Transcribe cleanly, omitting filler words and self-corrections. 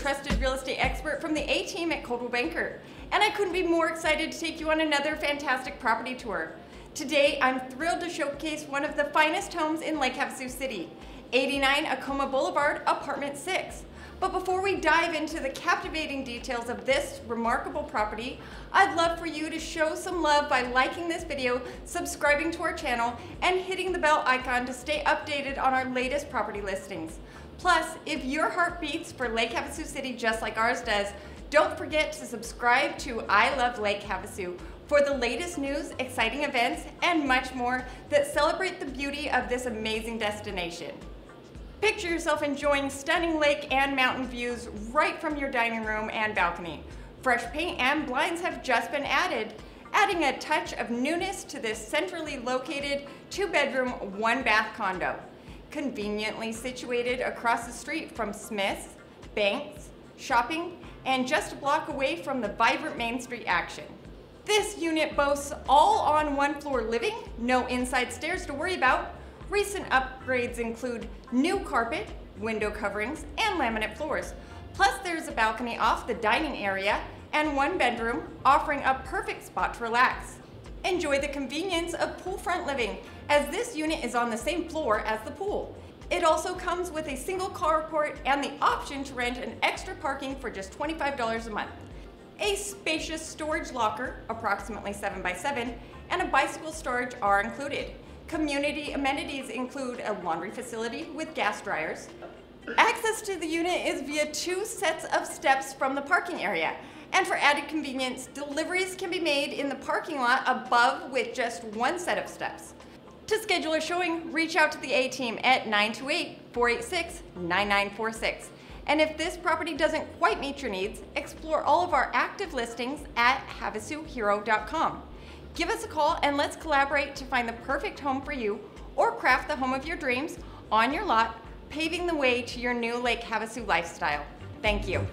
trusted real estate expert from the A-Team at Coldwell Banker, and I couldn't be more excited to take you on another fantastic property tour. Today, I'm thrilled to showcase one of the finest homes in Lake Havasu City, 89 Acoma Boulevard, Apartment 6. But before we dive into the captivating details of this remarkable property, I'd love for you to show some love by liking this video, subscribing to our channel, and hitting the bell icon to stay updated on our latest property listings. Plus, if your heart beats for Lake Havasu City just like ours does, don't forget to subscribe to I Love Lake Havasu for the latest news, exciting events, and much more that celebrate the beauty of this amazing destination. Picture yourself enjoying stunning lake and mountain views right from your dining room and balcony. Fresh paint and blinds have just been added, adding a touch of newness to this centrally located 2-bedroom, 1-bath condo. Conveniently situated across the street from Smith's, banks, shopping, and just a block away from the vibrant Main Street action. This unit boasts all-on-one floor living, no inside stairs to worry about. Recent upgrades include new carpet, window coverings, and laminate floors. Plus, there's a balcony off the dining area and one bedroom, offering a perfect spot to relax. Enjoy the convenience of pool-front living, as this unit is on the same floor as the pool. It also comes with a single carport and the option to rent an extra parking for just $25 a month. A spacious storage locker, approximately 7x7, and a bicycle storage are included. Community amenities include a laundry facility with gas dryers. Access to the unit is via 2 sets of steps from the parking area. And for added convenience, deliveries can be made in the parking lot above with just 1 set of steps. To schedule a showing, reach out to the A-Team at 928-486-9946. And if this property doesn't quite meet your needs, explore all of our active listings at HavasuHero.com. Give us a call and let's collaborate to find the perfect home for you or craft the home of your dreams on your lot, paving the way to your new Lake Havasu lifestyle. Thank you.